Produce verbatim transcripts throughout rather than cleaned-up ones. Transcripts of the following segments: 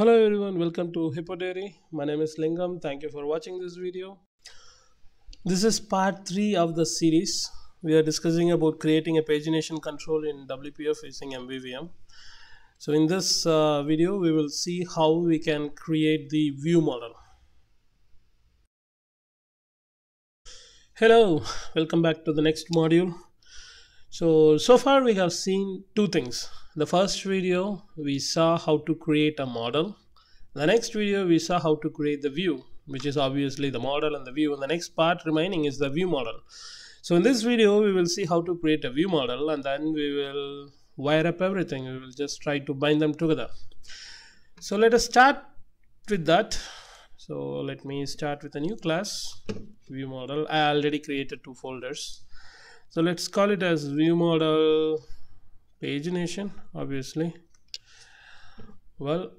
Hello everyone, welcome to Hippo Dairy. My name is Lingam. Thank you for watching this video. This is part three of the series. We are discussing about creating a pagination control in W P F using M V V M. So in this uh, video we will see how we can create the view model. Hello, welcome back to the next module. So so far we have seen two things. The first video we saw how to create a model. The next video we saw how to create the view, which is obviously the model and the view, and the next part remaining is the view model. So in this video we will see how to create a view model, and then we will wire up everything. We will just try to bind them together. So let us start with that. So let me start with a new class, view model. I already created two folders, so let's call it as view model pagination. Obviously, well,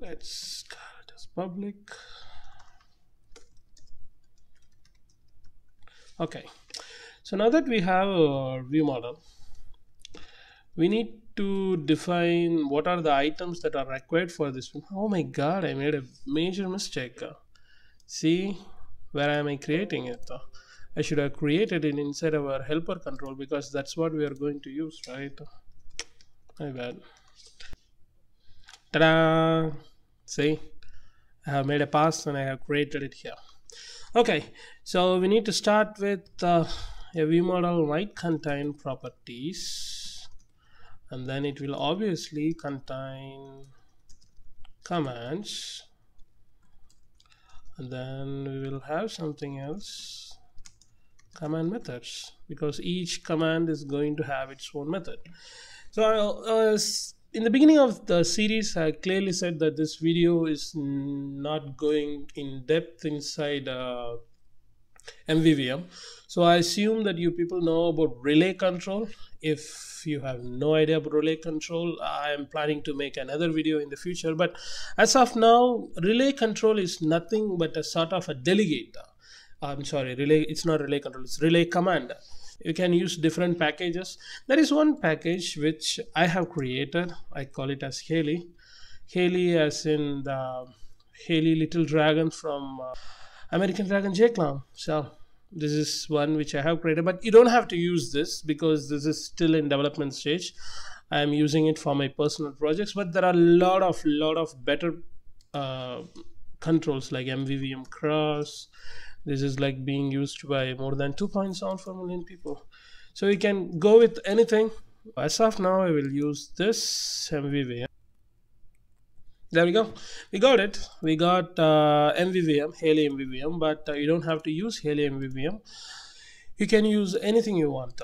let's call it as public. Okay, so now that we have our view model, we need to define what are the items that are required for this one. Oh my god, I made a major mistake. See, where am I creating it? I should have created it inside our helper control, because that's what we are going to use, right? My bad. Ta-da! See, I have made a pass and I have created it here. Okay, so we need to start with uh, a view model might contain properties, and then it will obviously contain commands, and then we will have something else, command methods, because each command is going to have its own method. So uh, in the beginning of the series I clearly said that this video is not going in depth inside uh, M V V M. So I assume that you people know about relay control. If you have no idea about relay control, I am planning to make another video in the future, but as of now relay control is nothing but a sort of a delegate. I'm sorry, relay, it's not relay control, it's relay command. You can use different packages. There is one package which I have created. I call it as Haley. Haley as in the Haley Little Dragon from uh, American Dragon J-Clown. So this is one which I have created, but you don't have to use this because this is still in development stage. I am using it for my personal projects, but there are a lot of lot of better uh, controls like M V V M Cross. This is like being used by more than two point seven four million people. So you can go with anything. As of now, I will use this M V V M. There we go. We got it. We got uh, M V V M, Haley M V V M, but uh, you don't have to use Haley M V V M. You can use anything you want.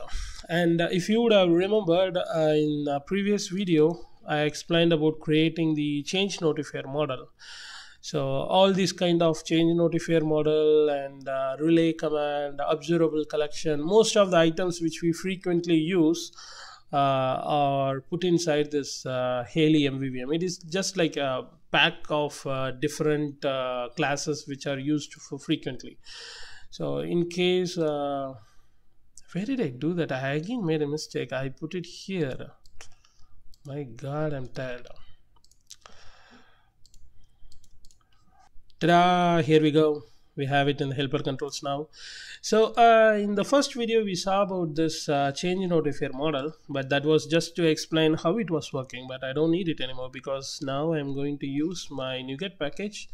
And uh, if you would have remembered uh, in a previous video, I explained about creating the change notifier model. So all these kind of change notifier model and uh, relay command, observable collection, most of the items which we frequently use uh, are put inside this uh, Haley M V V M. It is just like a pack of uh, different uh, classes which are used for frequently. So in case, uh, where did I do that? I again made a mistake. I put it here. My god, I'm tired. Ta-da! Here we go. We have it in the helper controls now. So uh, in the first video we saw about this uh, change notifier model, but that was just to explain how it was working, but I don't need it anymore because now I'm going to use my NuGet package,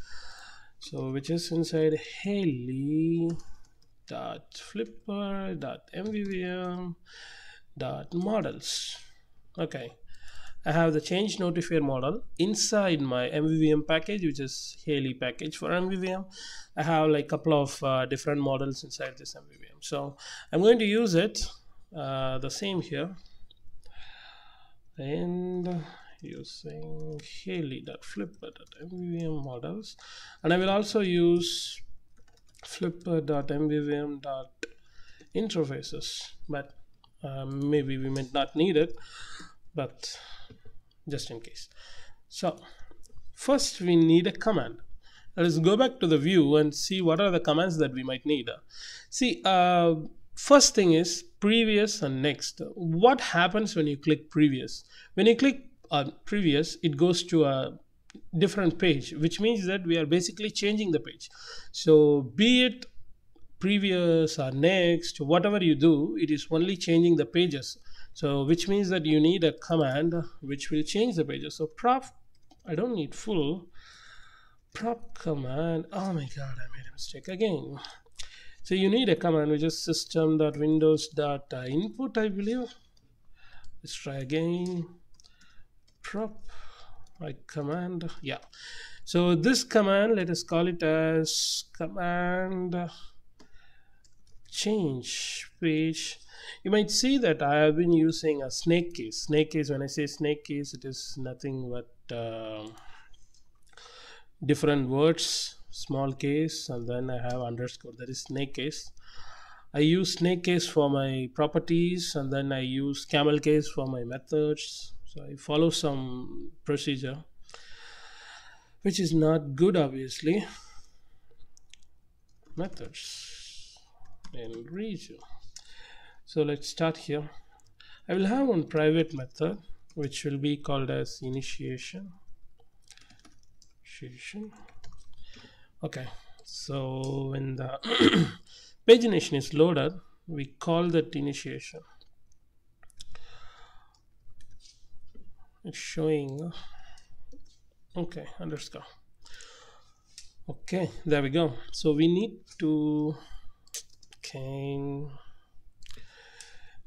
so which is inside haley dot flipper dot m v v m dot models. Okay, I have the change notifier model inside my M V V M package, which is Haley package for M V V M. I have like a couple of uh, different models inside this M V V M. So I'm going to use it uh, the same here, and using haley dot flipper dot m v v m models, and I will also use flipper dot m v v m dot interfaces, but uh, maybe we might not need it, but just in case. So first we need a command. Let's go back to the view and see what are the commands that we might need. See, uh, first thing is previous and next. What happens when you click previous? When you click or previous, it goes to a different page, which means that we are basically changing the page. So be it previous or next, whatever you do, it is only changing the pages. So which means that you need a command which will change the pages. So prop, I don't need full prop command. Oh my god, I made a mistake again. So you need a command which is system dot windows dot input, I believe. Let's try again. Prop, like command, yeah. So this command, let us call it as command change page. You might see that I have been using a snake case. Snake case, when I say snake case, it is nothing but uh, different words, small case, and then I have underscore, that is snake case. I use snake case for my properties, and then I use camel case for my methods. So I follow some procedure, which is not good, obviously. Methods and region. So let's start here. I will have one private method which will be called as initiation. Initiation. Okay, so when the pagination is loaded, we call that initiation. It's showing, okay, underscore. Okay, there we go. So we need to, okay,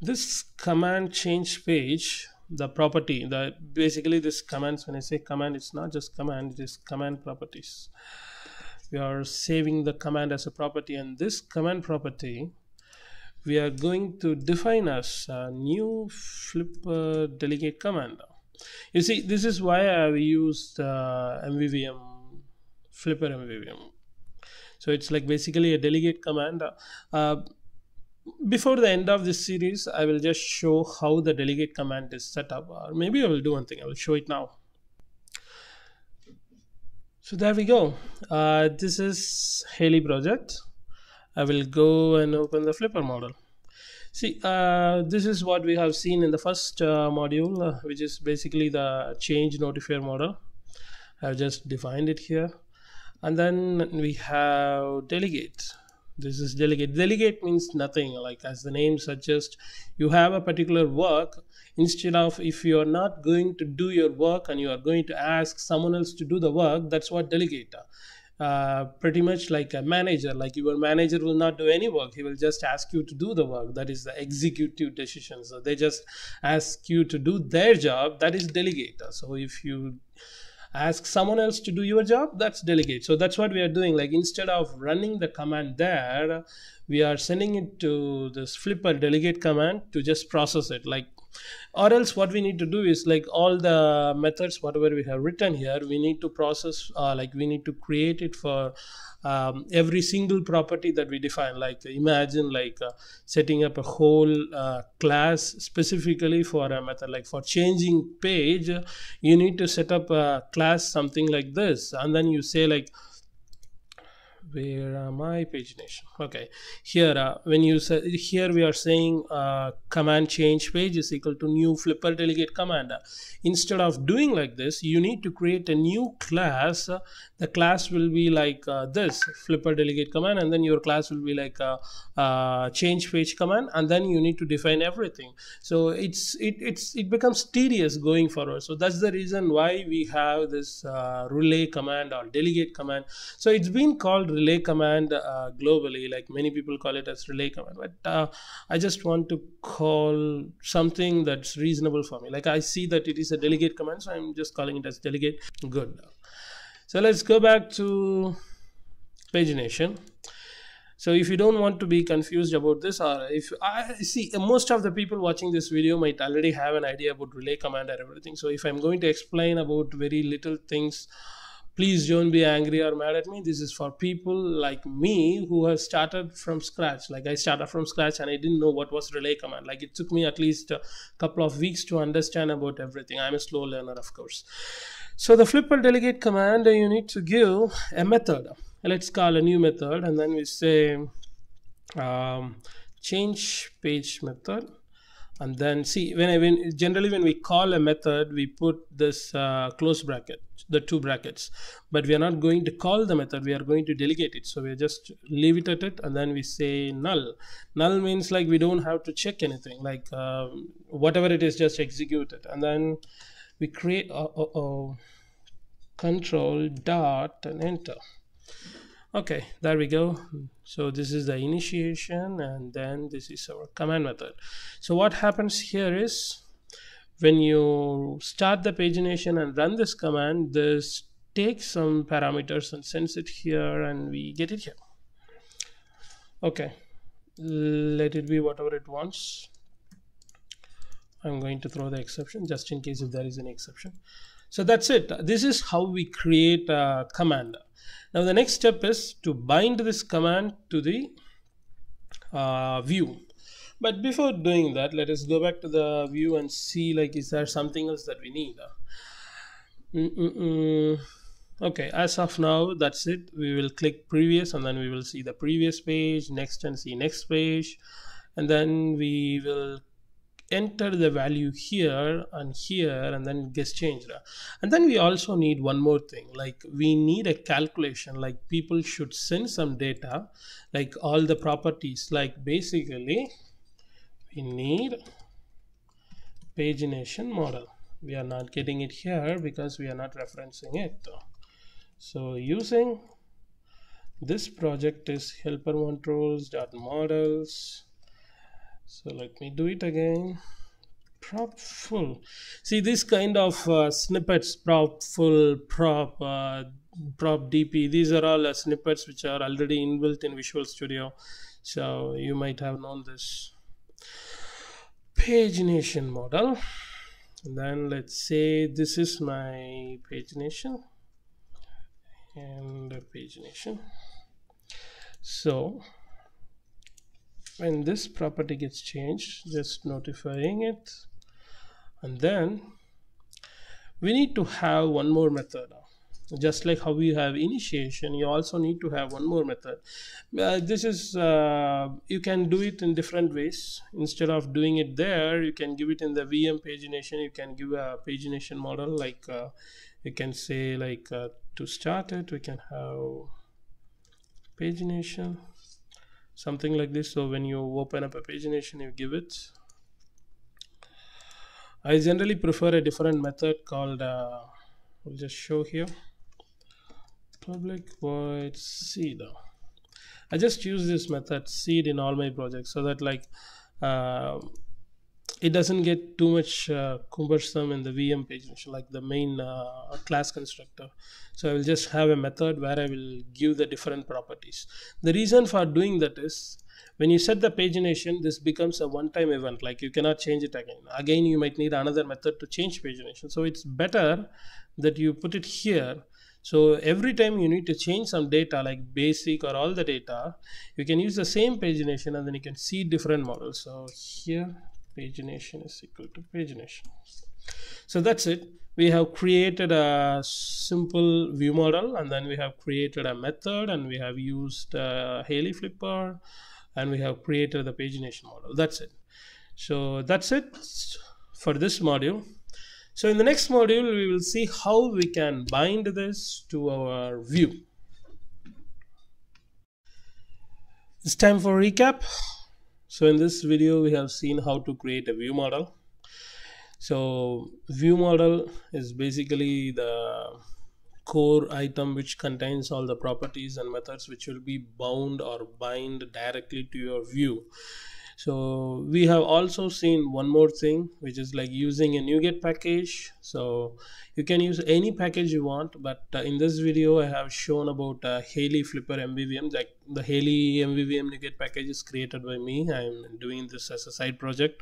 this command change page, the property, the basically this commands, when I say command, it's not just command, it is command properties. We are saving the command as a property, and this command property we are going to define as a new Flipper delegate command. You see, this is why I have used uh, M V V M, Flipper M V V M. So it's like basically a delegate command. Uh, before the end of this series, I will just show how the delegate command is set up, or maybe I will do one thing, I will show it now. So there we go. Uh, this is Haley project. I will go and open the Flipper model. See, uh, this is what we have seen in the first uh, module, uh, which is basically the change notifier model. I've just defined it here. And then we have delegate. This is delegate. Delegate means nothing. Like as the name suggests, you have a particular work. Instead of, if you are not going to do your work and you are going to ask someone else to do the work, that's what delegate. Uh, pretty much like a manager, like your manager will not do any work, he will just ask you to do the work. That is the executive decision. So they just ask you to do their job, that is delegate. So if you ask someone else to do your job, that's delegate. So that's what we are doing. Like instead of running the command there, we are sending it to this Flipper delegate command to just process it. Like, or else what we need to do is, like all the methods whatever we have written here, we need to process, uh, like we need to create it for um, every single property that we define. Like imagine like uh, setting up a whole uh, class specifically for a method. Like for changing page, you need to set up a class something like this, and then you say like, where are my pagination? Okay, here uh, when you say, here we are saying uh, command change page is equal to new Flipper delegate command. Instead of doing like this, you need to create a new class. The class will be like uh, this Flipper delegate command, and then your class will be like a, a change page command, and then you need to define everything. So it's it it's it becomes tedious going forward. So that's the reason why we have this uh, relay command or delegate command. So it's been called relay command uh, globally, like many people call it as relay command, but uh, I just want to call something that's reasonable for me. Like I see that it is a delegate command, so I'm just calling it as delegate. Good. So let's go back to pagination. So if you don't want to be confused about this, or if I see most of the people watching this video might already have an idea about relay command and everything. So if I'm going to explain about very little things, please don't be angry or mad at me. This is for people like me who have started from scratch. Like I started from scratch and I didn't know what was relay command. Like it took me at least a couple of weeks to understand about everything. I'm a slow learner, of course. So the Flipper delegate command, you need to give a method. Let's call a new method, and then we say um, change page method. And then see, when I when generally when we call a method, we put this uh, close bracket, the two brackets, but we are not going to call the method, we are going to delegate it. So we just leave it at it, and then we say null. Null means like we don't have to check anything, like um, whatever it is, just execute it. And then we create uh, uh, uh, control dot and enter. Okay, there we go. So this is the initiation, and then this is our command method. So what happens here is, when you start the pagination and run this command, this takes some parameters and sends it here, and we get it here. Okay, let it be whatever it wants. I'm going to throw the exception just in case if there is an exception. So that's it. This is how we create a command. Now the next step is to bind this command to the uh, view. But before doing that, let us go back to the view and see, like, is there something else that we need? Mm-mm-mm. Okay, as of now, that's it. We will click previous, and then we will see the previous page, next and see next page. And then we will enter the value here and here, and then gets changed. And then we also need one more thing, like we need a calculation, like people should send some data, like all the properties, like basically we need pagination model. We are not getting it here because we are not referencing it. So using this project is helper controls dot models. So let me do it again. Prop full. See, this kind of uh, snippets, prop full, prop, uh, prop D P, these are all uh, snippets which are already inbuilt in Visual Studio. So you might have known this. Pagination model. And then let's say this is my pagination. And pagination. So when this property gets changed, just notifying it. And then we need to have one more method. Just like how we have initiation, you also need to have one more method. Uh, this is, uh, you can do it in different ways. Instead of doing it there, you can give it in the V M pagination. You can give a pagination model, like uh, you can say, like uh, to start it, we can have pagination, something like this. So when you open up a pagination, you give it. I generally prefer a different method called, uh, we'll just show here, public void seed. I just use this method seed in all my projects, so that like uh, it doesn't get too much uh, cumbersome in the V M pagination, like the main uh, class constructor. So I will just have a method where I will give the different properties. The reason for doing that is, when you set the pagination, this becomes a one-time event, like you cannot change it again. Again, you might need another method to change pagination. So it's better that you put it here. So every time you need to change some data, like basic or all the data, you can use the same pagination, and then you can see different models. So here, pagination is equal to pagination. So that's it. We have created a simple view model, and then we have created a method, and we have used uh, Haley Flipper, and we have created the pagination model. That's it. So that's it for this module. So in the next module, we will see how we can bind this to our view. It's time for recap. So in this video, we have seen how to create a view model. So view model is basically the core item which contains all the properties and methods which will be bound or bind directly to your view. So we have also seen one more thing, which is like using a NuGet package. So you can use any package you want, but uh, in this video I have shown about uh, Haley Flipper M V V M. Like the Haley M V V M NuGet package is created by me. I'm doing this as a side project,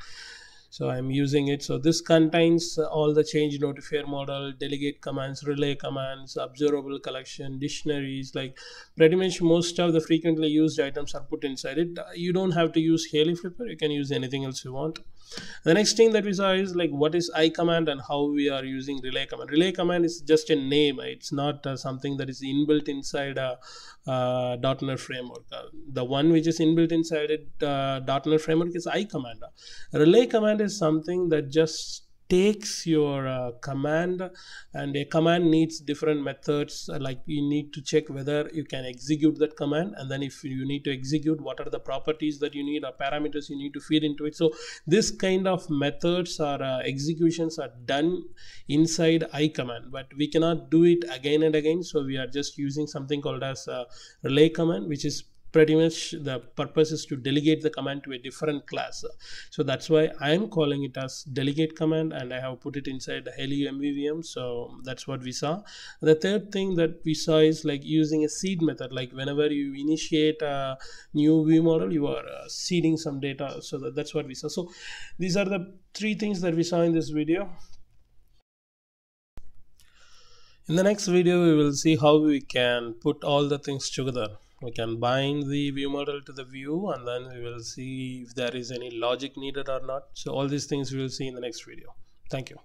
so I'm using it. So this contains all the change notifier model, delegate commands, relay commands, observable collection, dictionaries, like pretty much most of the frequently used items are put inside it. You don't have to use Haley Flipper, you can use anything else you want. The next thing that we saw is like what is ICommand and how we are using relay command. Relay command is just a name. It's not uh, something that is inbuilt inside a uh, uh, .net framework. Uh, the one which is inbuilt inside it, uh, .net framework is ICommand. Relay command is something that just takes your uh, command, and a command needs different methods. Like you need to check whether you can execute that command, and then if you need to execute, what are the properties that you need or parameters you need to feed into it. So this kind of methods or uh, executions are done inside ICommand, but we cannot do it again and again. So we are just using something called as uh, relay command, which is pretty much the purpose is to delegate the command to a different class. So that's why I am calling it as delegate command, and I have put it inside the Haley M V V M. So that's what we saw. The third thing that we saw is like using a seed method. Like whenever you initiate a new view model, you are uh, seeding some data. So that, that's what we saw. So these are the three things that we saw in this video. In the next video, we will see how we can put all the things together. We can bind the view model to the view, and then we will see if there is any logic needed or not. So all these things we will see in the next video. Thank you.